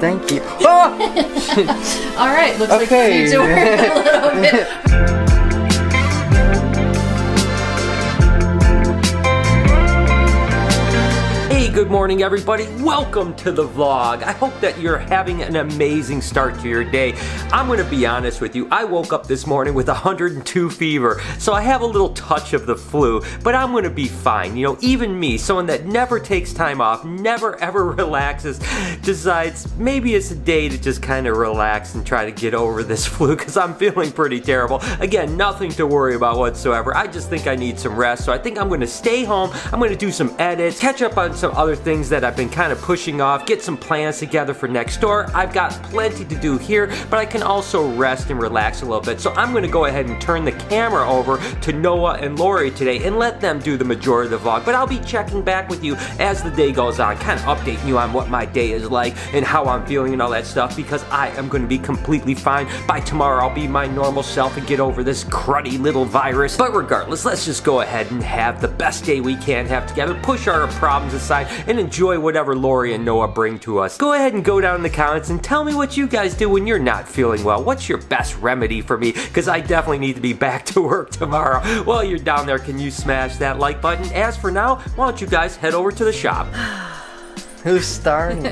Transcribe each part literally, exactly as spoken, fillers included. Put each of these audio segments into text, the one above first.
Thank you. Ah! All right, looks okay. Like we need to work a little bit. Good morning, everybody. Welcome to the vlog. I hope that you're having an amazing start to your day. I'm gonna be honest with you. I woke up this morning with one hundred and two fever, so I have a little touch of the flu, but I'm gonna be fine. You know, even me, someone that never takes time off, never ever relaxes, decides maybe it's a day to just kind of relax and try to get over this flu because I'm feeling pretty terrible. Again, nothing to worry about whatsoever. I just think I need some rest, so I think I'm gonna stay home. I'm gonna do some edits, catch up on some other things that I've been kind of pushing off, get some plans together for Nextdoor. I've got plenty to do here, but I can also rest and relax a little bit. So I'm gonna go ahead and turn the camera over to Noah and Lori today and let them do the majority of the vlog. But I'll be checking back with you as the day goes on, kind of updating you on what my day is like and how I'm feeling and all that stuff, because I am gonna be completely fine. By tomorrow, I'll be my normal self and get over this cruddy little virus. But regardless, let's just go ahead and have the best day we can have together, push our problems aside, and enjoy whatever Lori and Noah bring to us. Go ahead and go down in the comments and tell me what you guys do when you're not feeling well. What's your best remedy for me? Because I definitely need to be back to work tomorrow. While you're down there, can you smash that like button? As for now, why don't you guys head over to the shop? Who's starting?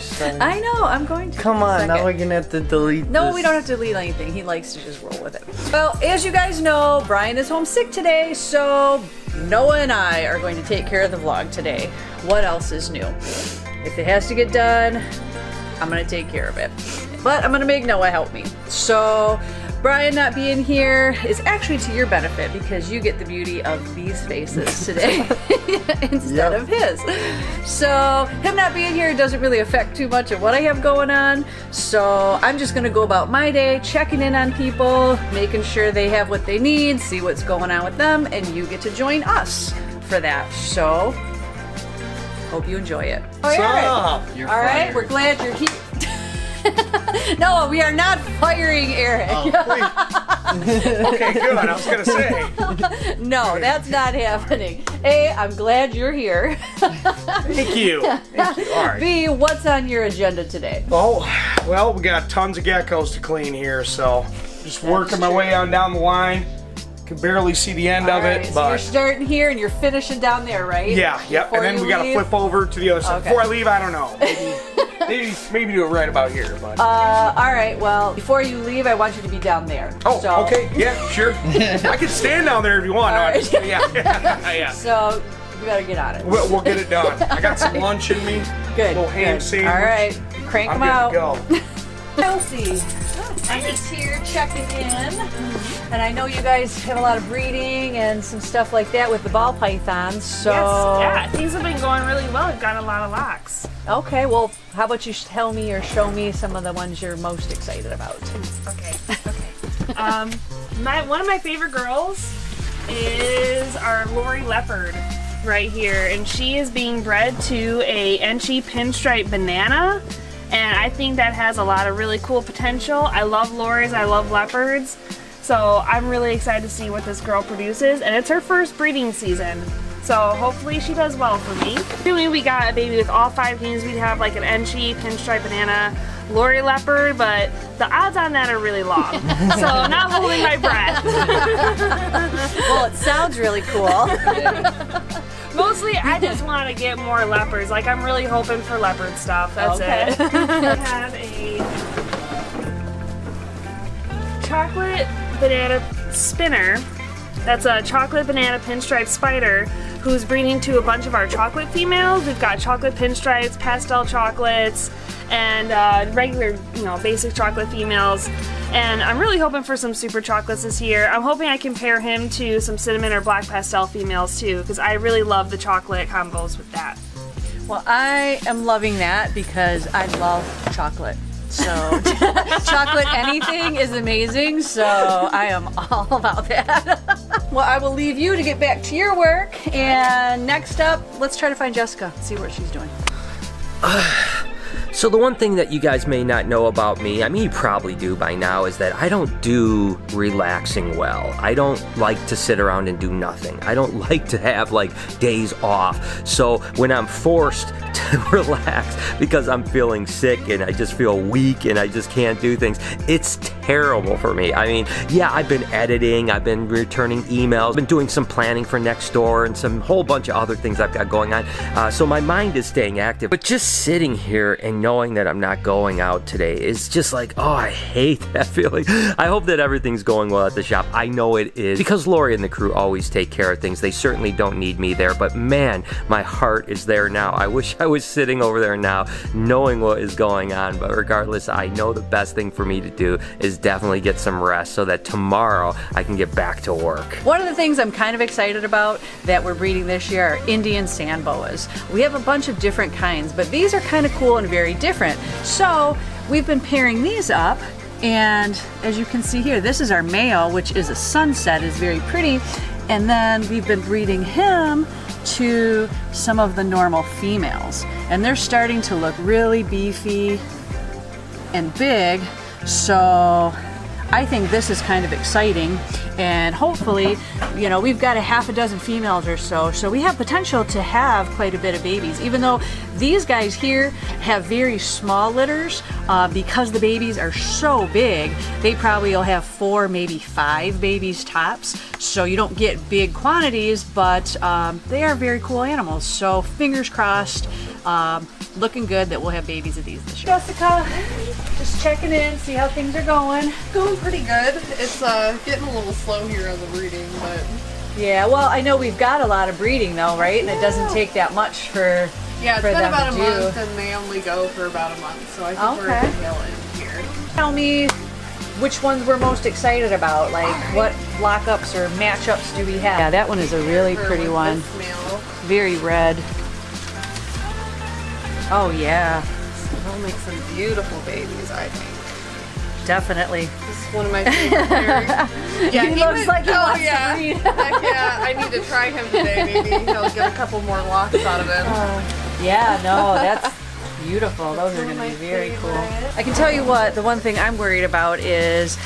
starting? I know, I'm going to. Come on, now we're gonna have to delete No, this. We don't have to delete anything. He likes to just roll with it. Well, as you guys know, Brian is homesick today, so Noah and I are going to take care of the vlog today. What else is new? If it has to get done, I'm gonna take care of it. But I'm gonna make Noah help me. So Brian not being here is actually to your benefit because you get the beauty of these faces today instead yep. of his. So him not being here doesn't really affect too much of what I have going on. So I'm just gonna go about my day, checking in on people, making sure they have what they need, see what's going on with them, and you get to join us for that. So hope you enjoy it. All right, so, you're all right. We're glad you're here. No, we are not firing Eric. Oh, okay, good. I was gonna say. No, that's not happening. A, I'm glad you're here. Thank you. Thank you. All right. B, what's on your agenda today? Oh, well, we got tons of geckos to clean here, so just that's working my true. way on down the line. Can barely see the end All of right, it. So but you're starting here and you're finishing down there, right? Yeah. Yep. Before and then we leave? gotta flip over to the other side. Okay. Before I leave, I don't know. Maybe. Maybe, maybe do it right about here, bud. Uh, all right, well, before you leave, I want you to be down there. Oh, so. okay, yeah, sure. I can stand down there if you want. No, right. just, yeah. yeah. So, you better get on it. We'll, we'll get it done. I got some lunch in me. Good. A little ham sandwich. All right, crank them out. I'm good to go. Chelsea, I'm just here checking in. Mm-hmm. And I know you guys have a lot of breeding and some stuff like that with the ball pythons, so. Yes, yeah, things have been going really well. We've got a lot of locks. Okay, well, how about you tell me or show me some of the ones you're most excited about? Okay, okay. um, my one of my favorite girls is our Lori's Leopard right here, and she is being bred to a Enchi pinstripe banana, and I think that has a lot of really cool potential. I love Lori's, I love leopards, so I'm really excited to see what this girl produces, and it's her first breeding season. So hopefully she does well for me. Assuming we got a baby with all five names, we'd have like an Enchi, pinstripe banana, Lori's Leopard, but the odds on that are really long. So I'm not holding my breath. Well, it sounds really cool. Mostly, I just want to get more leopards. Like, I'm really hoping for leopard stuff. That's okay. it. I have a chocolate banana spinner. That's a chocolate banana pinstripe spider who's breeding to a bunch of our chocolate females. We've got chocolate pinstripes, pastel chocolates, and uh, regular, you know, basic chocolate females. And I'm really hoping for some super chocolates this year. I'm hoping I can pair him to some cinnamon or black pastel females too, because I really love the chocolate combos with that. Well, I am loving that because I love chocolate. So chocolate anything is amazing, so I am all about that. Well, I will leave you to get back to your work, and next up, let's try to find Jessica, see what she's doing. So the one thing that you guys may not know about me, I mean you probably do by now, is that I don't do relaxing well. I don't like to sit around and do nothing. I don't like to have like days off. So when I'm forced to relax because I'm feeling sick and I just feel weak and I just can't do things, it's terrible for me. I mean, yeah, I've been editing, I've been returning emails, been doing some planning for Nextdoor and some whole bunch of other things I've got going on. Uh, so my mind is staying active, but just sitting here and knowing that I'm not going out today is just like, oh, I hate that feeling. I hope that everything's going well at the shop. I know it is, because Lori and the crew always take care of things. They certainly don't need me there, but man, my heart is there now. I wish I was sitting over there now knowing what is going on, but regardless, I know the best thing for me to do is definitely get some rest so that tomorrow I can get back to work. One of the things I'm kind of excited about that we're breeding this year are Indian sand boas. We have a bunch of different kinds, but these are kind of cool and very different. So we've been pairing these up, and as you can see here, this is our male, which is a sunset, is very pretty, and then we've been breeding him to some of the normal females, and they're starting to look really beefy and big. So I think this is kind of exciting, and hopefully, you know, we've got a half a dozen females or so, so we have potential to have quite a bit of babies, even though these guys here have very small litters. Uh, because the babies are so big, they probably will have four, maybe five babies tops, so you don't get big quantities, but um, they are very cool animals, so fingers crossed. Um, looking good that we'll have babies of these this year. Jessica, just checking in, see how things are going. Going pretty good. It's uh, getting a little slow here on the breeding, but... Yeah, well, I know we've got a lot of breeding though, right? And yeah. It doesn't take that much for Yeah, it's for been them about a do. month, and they only go for about a month, so I think okay. we're going to in here. Tell me which ones we're most excited about, like right. what lockups or matchups do we have? Yeah, that one is a really for pretty one. Male. Very red. Oh yeah. They'll make some beautiful babies, I think. Definitely. This is one of my favorite pairs. Yeah, he, he looks would, like he oh, wants yeah. to breed. Heck yeah, I need to try him today. Maybe he'll get a couple more locks out of him. Uh, yeah, no, that's beautiful. Those that's are going to be very favorite. cool. I can tell you what, the one thing I'm worried about is,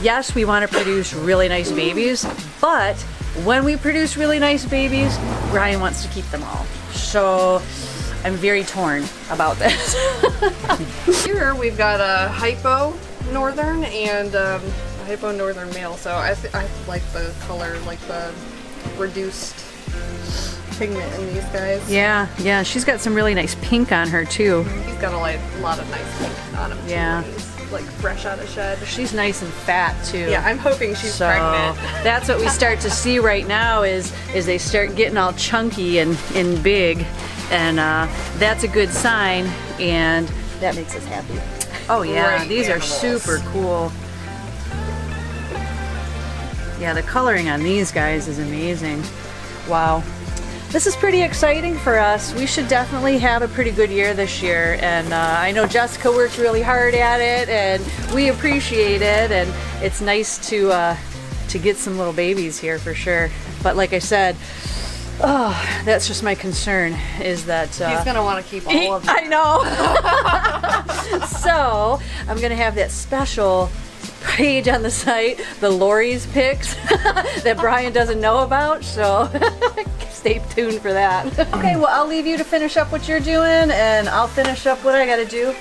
yes, we want to produce really nice babies, but when we produce really nice babies, Brian wants to keep them all. So I'm very torn about this. Here we've got a hypo northern and um, a hypo northern male. So I, th I like the color, like the reduced pigment in these guys. Yeah, yeah. She's got some really nice pink on her too. He's got a like, lot of nice pink on him too. Yeah. He's like fresh out of shed. She's nice and fat too. Yeah, I'm hoping she's so pregnant. That's what we start to see right now is is they start getting all chunky and, and big. And uh, that's a good sign, and that makes us happy. Oh yeah, Great these animals. are super cool. Yeah, the coloring on these guys is amazing. Wow. This is pretty exciting for us. We should definitely have a pretty good year this year, and uh, I know Jessica worked really hard at it, and we appreciate it, and it's nice to, uh, to get some little babies here for sure. But like I said, oh, that's just my concern, is that uh, he's gonna want to keep all he, of them. I know. So I'm gonna have that special page on the site, the Lori's picks, that Brian doesn't know about. So stay tuned for that. Okay, well I'll leave you to finish up what you're doing, and I'll finish up what I gotta do.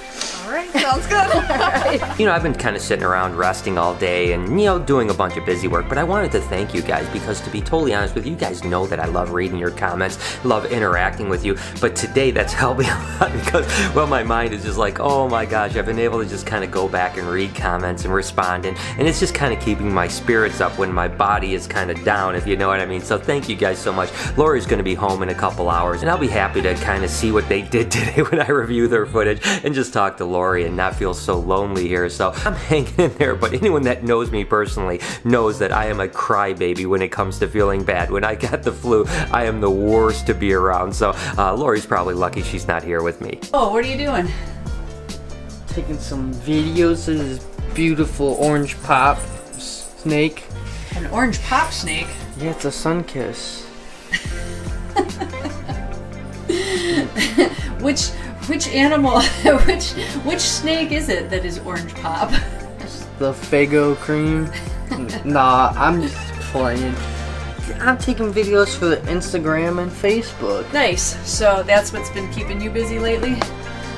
All right, sounds good. All right. You know, I've been kind of sitting around resting all day and, you know, doing a bunch of busy work, but I wanted to thank you guys because, to be totally honest with you, you guys know that I love reading your comments, love interacting with you, but today that's helped me a lot because, well, my mind is just like, oh my gosh, I've been able to just kind of go back and read comments and respond, and, and it's just kind of keeping my spirits up when my body is kind of down, if you know what I mean. So thank you guys so much. Lori's going to be home in a couple hours, and I'll be happy to kind of see what they did today when I review their footage and just talk to Lori and not feel so lonely here. So I'm hanging in there, but anyone that knows me personally knows that I am a crybaby when it comes to feeling bad. When I got the flu, I am the worst to be around. So uh, Lori's probably lucky she's not here with me. Oh, what are you doing? Taking some videos of this beautiful orange pop snake. An orange pop snake? Yeah, it's a sunkiss. Which Which animal, which which snake is it that is orange pop? The Faygo cream. Nah, I'm just playing. I'm taking videos for the Instagram and Facebook. Nice. So that's what's been keeping you busy lately?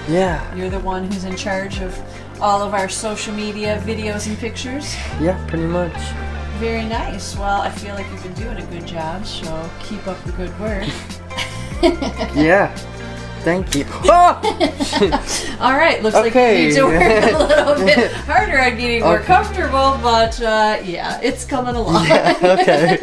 Yeah. You're the one who's in charge of all of our social media videos and pictures? Yeah, pretty much. Very nice. Well, I feel like you've been doing a good job, so keep up the good work. Yeah. Thank you. Oh! All right, looks okay. Like you need to work a little bit harder on getting more okay. comfortable, but uh, yeah, it's coming along. Yeah, okay.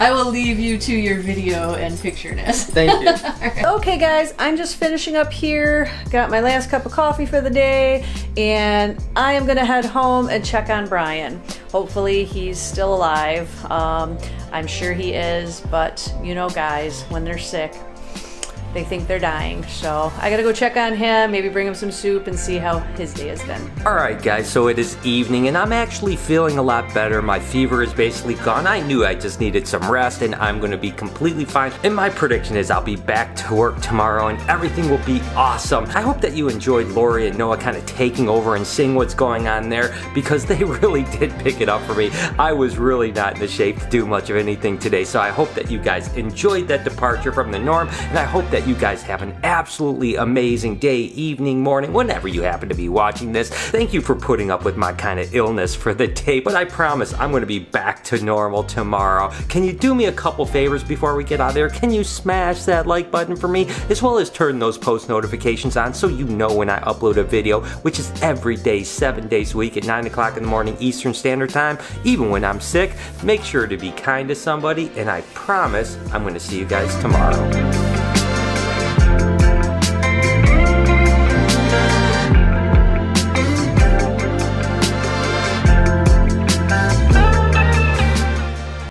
I will leave you to your video and picture nest. Thank you. Right. Okay guys, I'm just finishing up here. Got my last cup of coffee for the day, and I am gonna head home and check on Brian. Hopefully he's still alive. Um, I'm sure he is, but you know guys, when they're sick, they think they're dying, so I gotta go check on him, maybe bring him some soup and see how his day has been. Alright guys, so it is evening and I'm actually feeling a lot better. My fever is basically gone. I knew I just needed some rest and I'm gonna be completely fine. And my prediction is I'll be back to work tomorrow and everything will be awesome. I hope that you enjoyed Lori and Noah kind of taking over and seeing what's going on there, because they really did pick it up for me. I was really not in the shape to do much of anything today, so I hope that you guys enjoyed that departure from the norm, and I hope that you guys have an absolutely amazing day, evening, morning, whenever you happen to be watching this. Thank you for putting up with my kind of illness for the day, but I promise I'm going to be back to normal tomorrow. Can you do me a couple favors before we get out of there? Can you smash that like button for me, as well as turn those post notifications on so you know when I upload a video, which is every day, seven days a week at nine o'clock in the morning Eastern Standard Time, even when I'm sick. Make sure to be kind to somebody, and I promise I'm going to see you guys tomorrow.